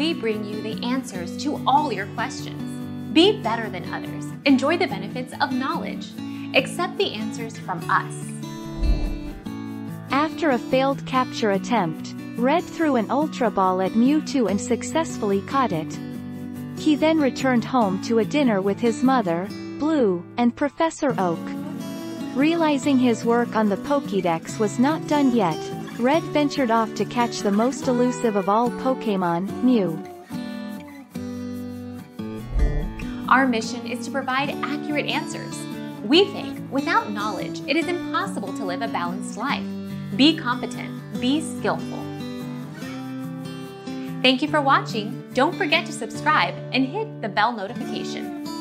we bring you the answers to all your questions. Be better than others. Enjoy the benefits of knowledge. Accept the answers from us. After a failed capture attempt, Red threw an Ultra Ball at Mewtwo and successfully caught it. He then returned home to a dinner with his mother, Blue, and Professor Oak. Realizing his work on the Pokédex was not done yet, Red ventured off to catch the most elusive of all Pokémon, Mew. Our mission is to provide accurate answers. We think, without knowledge, it is impossible to live a balanced life. Be competent, be skillful. Thank you for watching. Don't forget to subscribe and hit the bell notification.